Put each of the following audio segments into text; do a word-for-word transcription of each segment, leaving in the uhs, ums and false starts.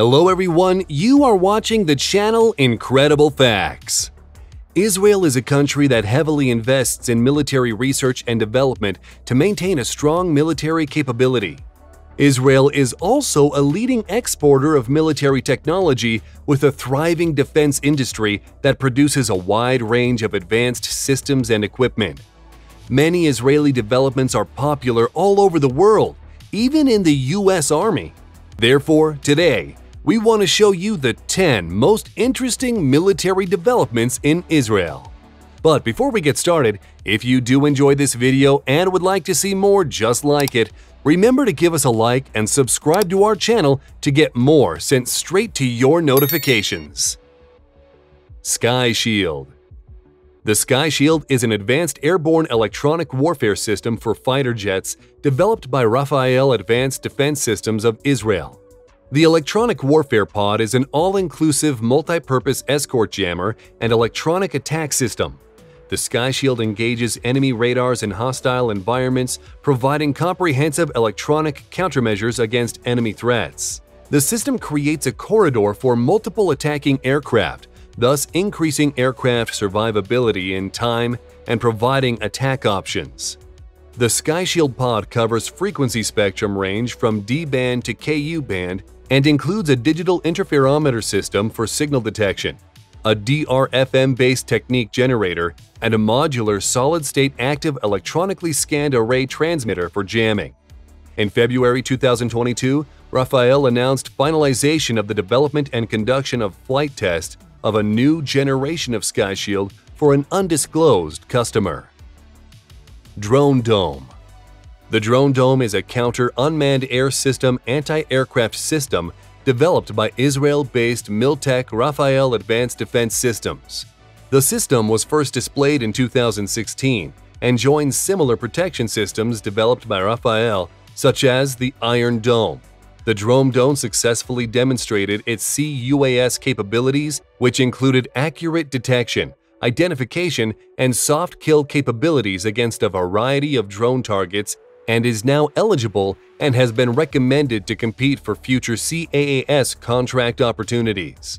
Hello everyone, you are watching the channel Incredible Facts. Israel is a country that heavily invests in military research and development to maintain a strong military capability. Israel is also a leading exporter of military technology with a thriving defense industry that produces a wide range of advanced systems and equipment. Many Israeli developments are popular all over the world, even in the U S Army. Therefore, today, we want to show you the ten most interesting military developments in Israel. But before we get started, if you do enjoy this video and would like to see more just like it, remember to give us a like and subscribe to our channel to get more sent straight to your notifications. Sky Shield. The Sky Shield is an advanced airborne electronic warfare system for fighter jets developed by Rafael Advanced Defense Systems of Israel. The electronic warfare pod is an all-inclusive multi-purpose escort jammer and electronic attack system. The Sky Shield engages enemy radars in hostile environments, providing comprehensive electronic countermeasures against enemy threats. The system creates a corridor for multiple attacking aircraft, thus increasing aircraft survivability in time and providing attack options. The Sky Shield pod covers frequency spectrum range from D band to K U band and includes a digital interferometer system for signal detection, a D R F M-based technique generator, and a modular solid-state active electronically scanned array transmitter for jamming. In February two thousand twenty-two, Rafael announced finalization of the development and conduction of flight tests of a new generation of Sky Shield for an undisclosed customer. Drone Dome. The Drone Dome is a counter-unmanned air system anti-aircraft system developed by Israel-based Miltech Rafael Advanced Defense Systems. The system was first displayed in two thousand sixteen and joins similar protection systems developed by Rafael, such as the Iron Dome. The Drone Dome successfully demonstrated its C U A S capabilities, which included accurate detection, identification, and soft kill capabilities against a variety of drone targets, and is now eligible and has been recommended to compete for future C A A S contract opportunities.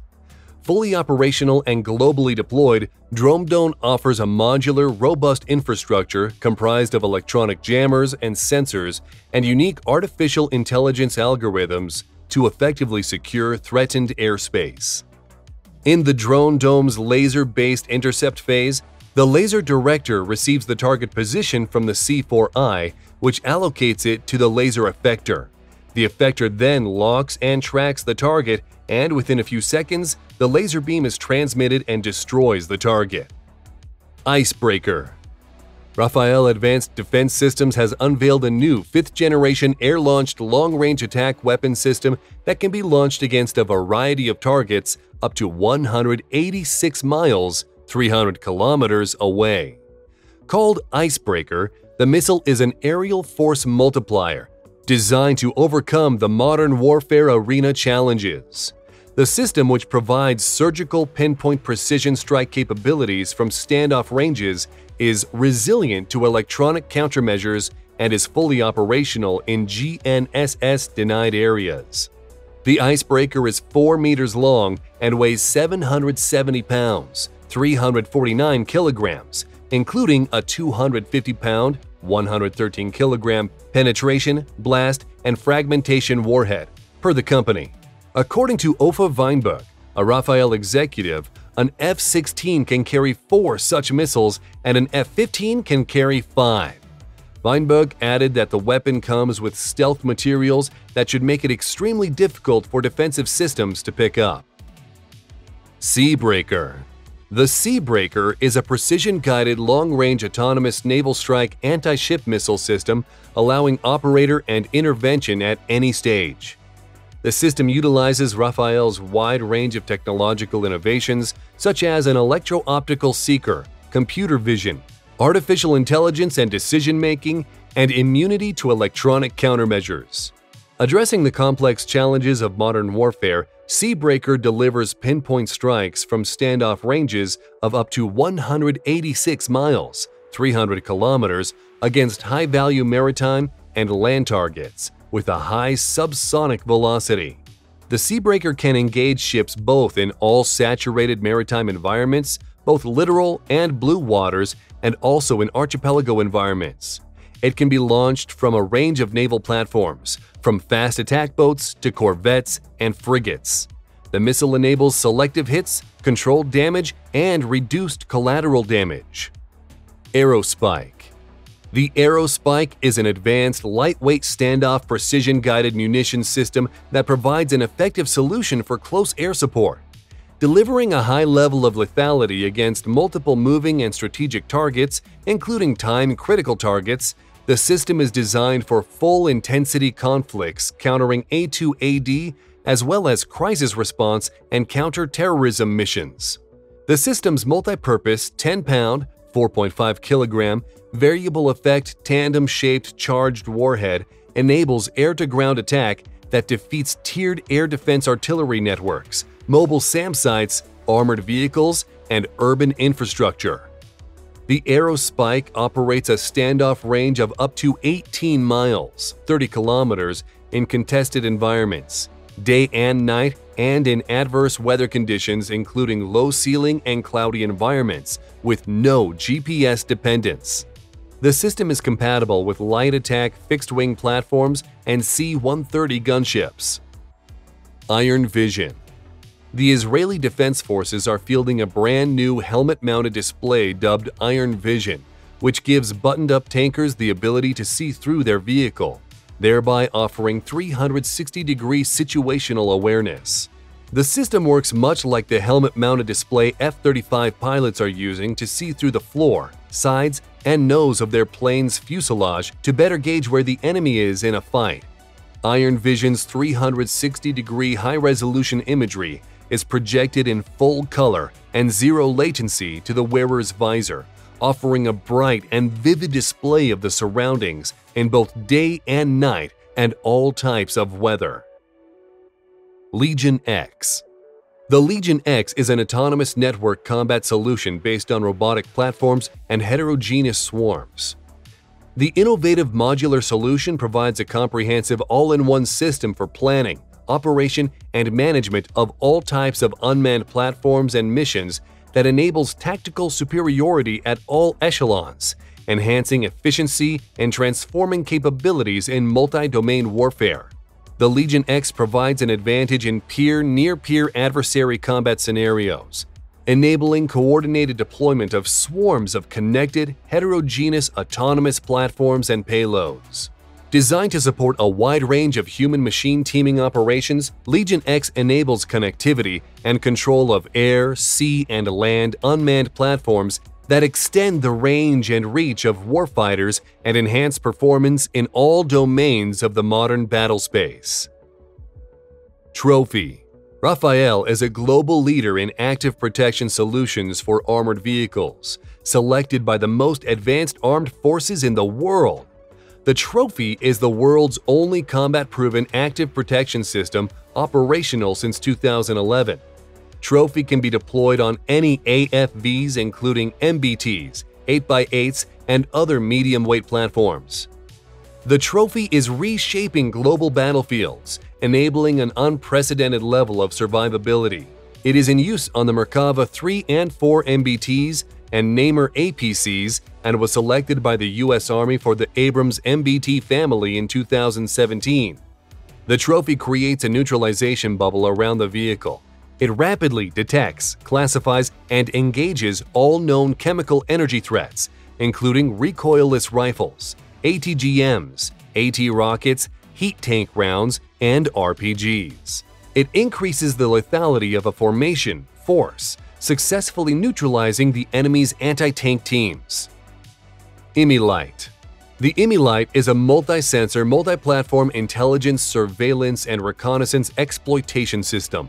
Fully operational and globally deployed, Drone Dome offers a modular, robust infrastructure comprised of electronic jammers and sensors and unique artificial intelligence algorithms to effectively secure threatened airspace. In the Drone Dome's laser-based intercept phase, the laser director receives the target position from the C four I, which allocates it to the laser effector. The effector then locks and tracks the target, and within a few seconds, the laser beam is transmitted and destroys the target. Icebreaker. Rafael Advanced Defense Systems has unveiled a new fifth generation air-launched long-range attack weapon system that can be launched against a variety of targets up to one hundred eighty-six miles three hundred kilometers away. Called Icebreaker, the missile is an aerial force multiplier designed to overcome the modern warfare arena challenges. The system, which provides surgical pinpoint precision strike capabilities from standoff ranges, is resilient to electronic countermeasures and is fully operational in G N S S-denied areas. The Icebreaker is four meters long and weighs seven hundred seventy pounds, three hundred forty-nine kilograms, including a two hundred fifty pound, one hundred thirteen kilogram penetration, blast, and fragmentation warhead, per the company. According to Ofer Weinberg, a Rafael executive, an F sixteen can carry four such missiles and an F fifteen can carry five. Weinberg added that the weapon comes with stealth materials that should make it extremely difficult for defensive systems to pick up. Sea Breaker. The Sea Breaker is a precision-guided long-range autonomous naval strike anti-ship missile system, allowing operator and intervention at any stage. The system utilizes Rafael's wide range of technological innovations, such as an electro-optical seeker, computer vision, artificial intelligence and decision-making, and immunity to electronic countermeasures. Addressing the complex challenges of modern warfare, Sea Breaker delivers pinpoint strikes from standoff ranges of up to one hundred eighty-six miles, three hundred kilometers, against high-value maritime and land targets with a high subsonic velocity. The Sea Breaker can engage ships both in all saturated maritime environments, both littoral and blue waters, and also in archipelago environments. It can be launched from a range of naval platforms, from fast attack boats to corvettes and frigates. The missile enables selective hits, controlled damage, and reduced collateral damage. Aerospike. The Aerospike is an advanced, lightweight standoff precision-guided munition system that provides an effective solution for close air support. Delivering a high level of lethality against multiple moving and strategic targets, including time-critical targets, the system is designed for full-intensity conflicts, countering A two A D, as well as crisis response and counter-terrorism missions. The system's multi-purpose ten pound, four point five kilogram, variable effect tandem-shaped charged warhead enables air-to-ground attack that defeats tiered air defense artillery networks, mobile SAM sites, armored vehicles, and urban infrastructure. The Aerospike operates a standoff range of up to eighteen miles, thirty kilometers, in contested environments, day and night, and in adverse weather conditions including low ceiling and cloudy environments, with no G P S dependence. The system is compatible with light attack fixed-wing platforms and C one thirty gunships. Iron Vision. The Israeli Defense Forces are fielding a brand new helmet-mounted display dubbed Iron Vision, which gives buttoned-up tankers the ability to see through their vehicle, thereby offering three hundred sixty degree situational awareness. The system works much like the helmet-mounted display F thirty-five pilots are using to see through the floor, sides, and nose of their plane's fuselage to better gauge where the enemy is in a fight. Iron Vision's three hundred sixty degree high-resolution imagery is projected in full color and zero latency to the wearer's visor, offering a bright and vivid display of the surroundings in both day and night and all types of weather. Legion X. The Legion X is an autonomous network combat solution based on robotic platforms and heterogeneous swarms. The innovative modular solution provides a comprehensive all-in-one system for planning, operation, and management of all types of unmanned platforms and missions that enables tactical superiority at all echelons, enhancing efficiency and transforming capabilities in multi-domain warfare. The Legion X provides an advantage in peer, near-peer adversary combat scenarios, enabling coordinated deployment of swarms of connected, heterogeneous, autonomous platforms and payloads. Designed to support a wide range of human-machine teaming operations, Legion X enables connectivity and control of air, sea, and land unmanned platforms that extend the range and reach of warfighters and enhance performance in all domains of the modern battlespace. Trophy. Rafael is a global leader in active protection solutions for armored vehicles, selected by the most advanced armed forces in the world. The Trophy is the world's only combat-proven active protection system operational since two thousand eleven. Trophy can be deployed on any A F Vs including M B Ts, eight by eights, and other medium-weight platforms. The Trophy is reshaping global battlefields, enabling an unprecedented level of survivability. It is in use on the Merkava three and four M B Ts and Namer A P Cs and was selected by the U S Army for the Abrams M B T family in two thousand seventeen. The Trophy creates a neutralization bubble around the vehicle. It rapidly detects, classifies, and engages all known chemical energy threats, including recoilless rifles, A T G Ms, AT rockets, heat tank rounds, and R P Gs. It increases the lethality of a formation, force, successfully neutralizing the enemy's anti-tank teams. ImiLite. The ImiLite is a multi-sensor, multi-platform intelligence, surveillance, and reconnaissance exploitation system.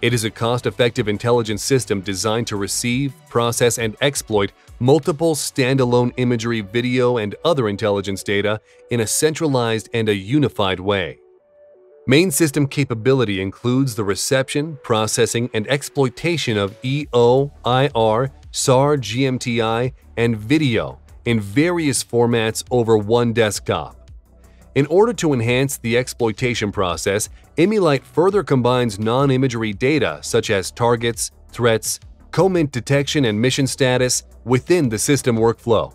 It is a cost-effective intelligence system designed to receive, process, and exploit multiple standalone imagery, video, and other intelligence data in a centralized and a unified way. Main system capability includes the reception, processing, and exploitation of E O, I R, S A R, G M T I, and video in various formats over one desktop. In order to enhance the exploitation process, ImiLite further combines non-imagery data such as targets, threats, comment detection, and mission status within the system workflow.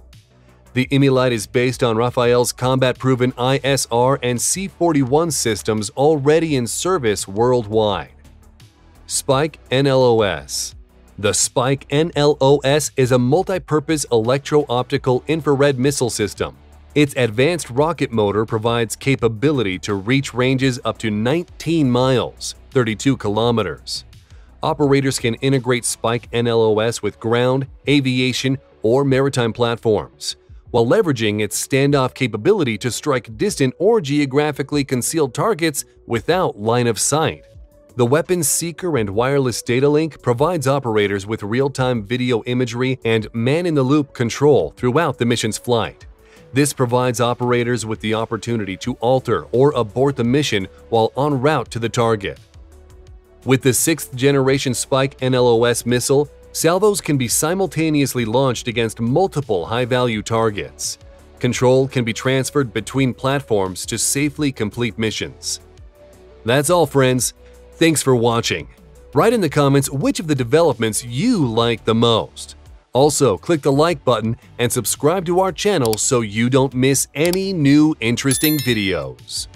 The ImiLite is based on Rafael's combat-proven I S R and C forty-one systems already in service worldwide. Spike N L O S. The Spike N L O S is a multi-purpose electro-optical infrared missile system. Its advanced rocket motor provides capability to reach ranges up to nineteen miles, thirty-two kilometers. Operators can integrate Spike N L O S with ground, aviation, or maritime platforms, while leveraging its standoff capability to strike distant or geographically concealed targets without line of sight. The weapons seeker and wireless data link provides operators with real-time video imagery and man-in-the-loop control throughout the mission's flight. This provides operators with the opportunity to alter or abort the mission while en route to the target. With the sixth generation Spike N L O S missile, salvos can be simultaneously launched against multiple high-value targets. Control can be transferred between platforms to safely complete missions. That's all, friends. Thanks for watching. Write in the comments which of the developments you like the most. Also, click the like button and subscribe to our channel so you don't miss any new interesting videos.